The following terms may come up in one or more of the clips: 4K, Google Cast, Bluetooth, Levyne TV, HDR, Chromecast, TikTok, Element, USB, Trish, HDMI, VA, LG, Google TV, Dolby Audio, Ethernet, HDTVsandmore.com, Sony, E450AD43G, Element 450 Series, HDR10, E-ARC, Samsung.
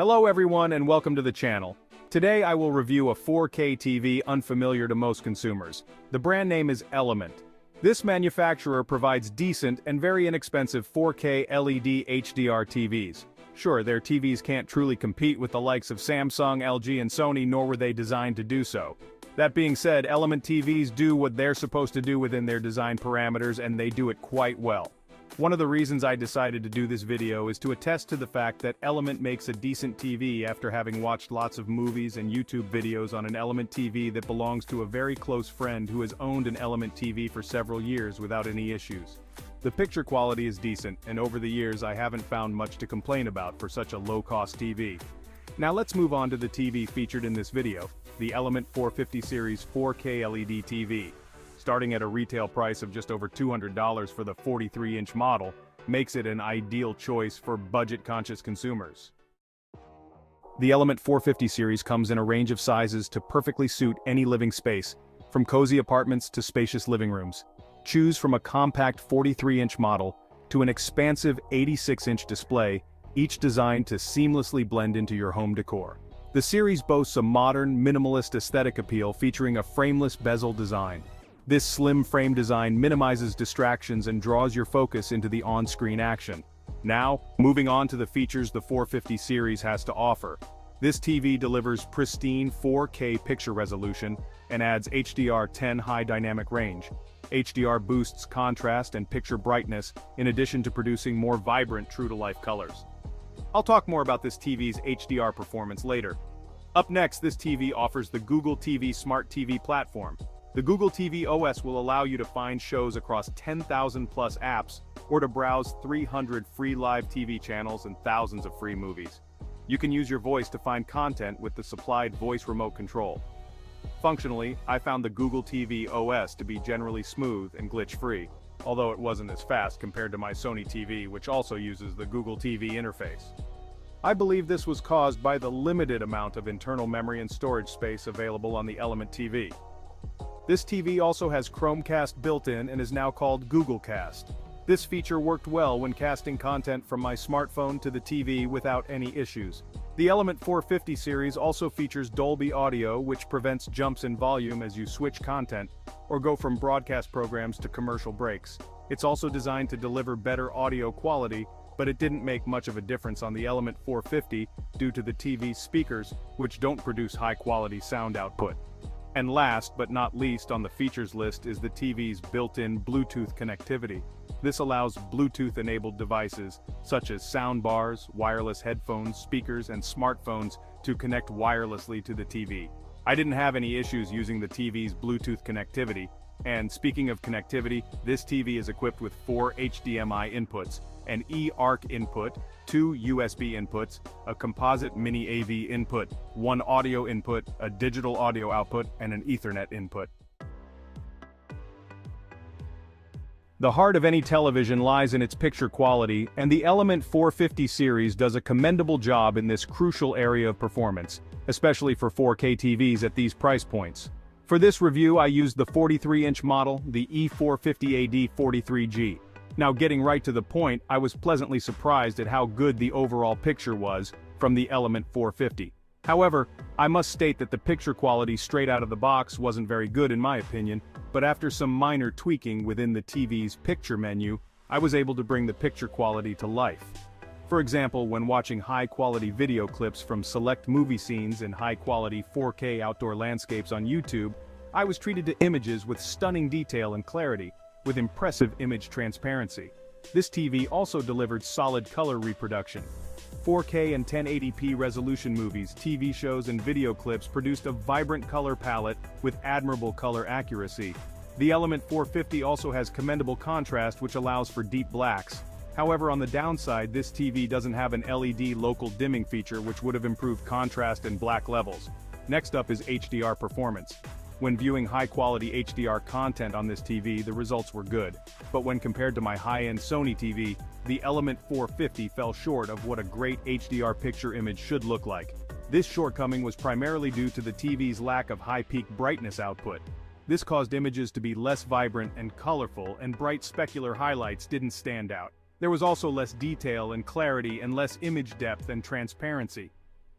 Hello everyone and welcome to the channel. Today I will review a 4K TV unfamiliar to most consumers. The brand name is Element. This manufacturer provides decent and very inexpensive 4K LED HDR TVs. Sure, their TVs can't truly compete with the likes of Samsung, LG and Sony, nor were they designed to do so. That being said, Element TVs do what they're supposed to do within their design parameters, and they do it quite well. One of the reasons I decided to do this video is to attest to the fact that Element makes a decent TV after having watched lots of movies and YouTube videos on an Element TV that belongs to a very close friend who has owned an Element TV for several years without any issues. The picture quality is decent, and over the years I haven't found much to complain about for such a low-cost TV. Now let's move on to the TV featured in this video, the Element 450 series 4K LED TV. Starting at a retail price of just over $200 for the 43-inch model, makes it an ideal choice for budget-conscious consumers. The Element 450 series comes in a range of sizes to perfectly suit any living space, from cozy apartments to spacious living rooms. Choose from a compact 43-inch model to an expansive 86-inch display, each designed to seamlessly blend into your home decor. The series boasts a modern, minimalist aesthetic appeal featuring a frameless bezel design. This slim frame design minimizes distractions and draws your focus into the on-screen action. Now, moving on to the features the 450 series has to offer. This TV delivers pristine 4K picture resolution and adds HDR10 high dynamic range. HDR boosts contrast and picture brightness in addition to producing more vibrant true-to-life colors. I'll talk more about this TV's HDR performance later. Up next, this TV offers the Google TV Smart TV platform. The Google TV OS will allow you to find shows across 10,000-plus apps or to browse 300 free live TV channels and thousands of free movies. You can use your voice to find content with the supplied voice remote control. Functionally, I found the Google TV OS to be generally smooth and glitch-free, although it wasn't as fast compared to my Sony TV, which also uses the Google TV interface. I believe this was caused by the limited amount of internal memory and storage space available on the Element TV. This TV also has Chromecast built-in and is now called Google Cast. This feature worked well when casting content from my smartphone to the TV without any issues. The Element 450 series also features Dolby Audio, which prevents jumps in volume as you switch content or go from broadcast programs to commercial breaks. It's also designed to deliver better audio quality, but it didn't make much of a difference on the Element 450 due to the TV's speakers, which don't produce high-quality sound output. And last but not least on the features list is the TV's built-in Bluetooth connectivity. This allows Bluetooth-enabled devices, such as soundbars, wireless headphones, speakers, and smartphones, to connect wirelessly to the TV. I didn't have any issues using the TV's Bluetooth connectivity, and speaking of connectivity, this TV is equipped with 4 HDMI inputs, an E-ARC input, 2 USB inputs, a composite mini AV input, 1 audio input, a digital audio output, and an Ethernet input. The heart of any television lies in its picture quality, and the Element 450 series does a commendable job in this crucial area of performance, especially for 4K TVs at these price points. For this review, I used the 43-inch model, the E450AD43G. Now, getting right to the point, I was pleasantly surprised at how good the overall picture was from the Element 450. However, I must state that the picture quality straight out of the box wasn't very good in my opinion, but after some minor tweaking within the TV's picture menu, I was able to bring the picture quality to life. For example, when watching high-quality video clips from select movie scenes and high-quality 4K outdoor landscapes on YouTube, I was treated to images with stunning detail and clarity, with impressive image transparency. This TV also delivered solid color reproduction. 4K and 1080p resolution movies, TV shows, and video clips produced a vibrant color palette with admirable color accuracy. The Element 450 also has commendable contrast, which allows for deep blacks. However, on the downside, this TV doesn't have an LED local dimming feature, which would have improved contrast and black levels. Next up is HDR performance. When viewing high-quality HDR content on this TV, the results were good, but when compared to my high-end Sony TV, the Element 450 fell short of what a great HDR picture image should look like. This shortcoming was primarily due to the TV's lack of high-peak brightness output. This caused images to be less vibrant and colorful, and bright specular highlights didn't stand out. There was also less detail and clarity and less image depth and transparency.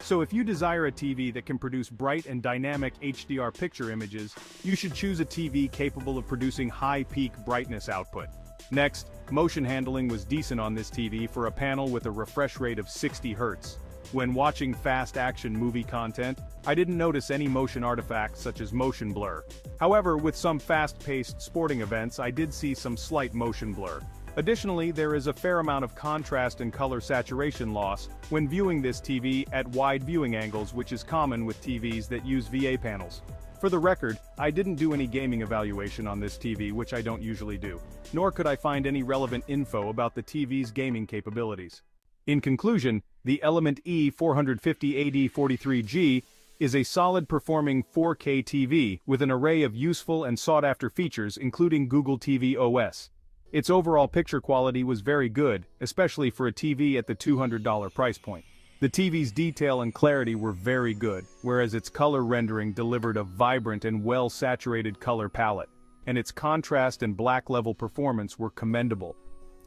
So if you desire a TV that can produce bright and dynamic HDR picture images, you should choose a TV capable of producing high peak brightness output. Next, motion handling was decent on this TV for a panel with a refresh rate of 60 Hz. When watching fast action movie content, I didn't notice any motion artifacts such as motion blur. However, with some fast-paced sporting events, I did see some slight motion blur. Additionally, there is a fair amount of contrast and color saturation loss when viewing this TV at wide viewing angles, which is common with TVs that use VA panels. For the record, I didn't do any gaming evaluation on this TV, which I don't usually do, nor could I find any relevant info about the TV's gaming capabilities. In conclusion, the Element E450AD43G is a solid-performing 4K TV with an array of useful and sought-after features, including Google TV OS. Its overall picture quality was very good, especially for a TV at the $200 price point. The TV's detail and clarity were very good, whereas its color rendering delivered a vibrant and well-saturated color palette, and its contrast and black level performance were commendable.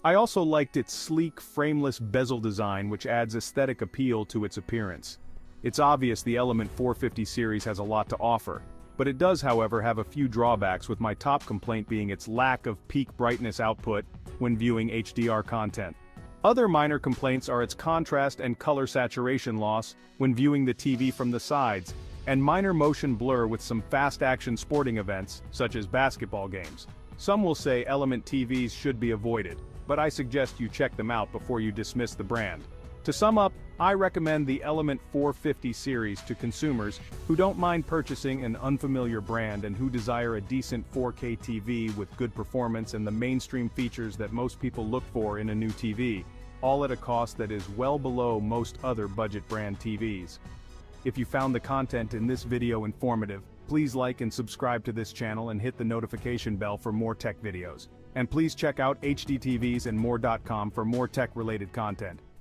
I also liked its sleek, frameless bezel design, which adds aesthetic appeal to its appearance. It's obvious the Element 450 series has a lot to offer, but it does, however, have a few drawbacks, with my top complaint being its lack of peak brightness output when viewing HDR content. Other minor complaints are its contrast and color saturation loss when viewing the TV from the sides, and minor motion blur with some fast-action sporting events, such as basketball games. Some will say Element TVs should be avoided, but I suggest you check them out before you dismiss the brand. To sum up, I recommend the Element 450 series to consumers who don't mind purchasing an unfamiliar brand and who desire a decent 4K TV with good performance and the mainstream features that most people look for in a new TV, all at a cost that is well below most other budget brand TVs. If you found the content in this video informative, please like and subscribe to this channel and hit the notification bell for more tech videos. And please check out HDTVsandmore.com for more tech-related content.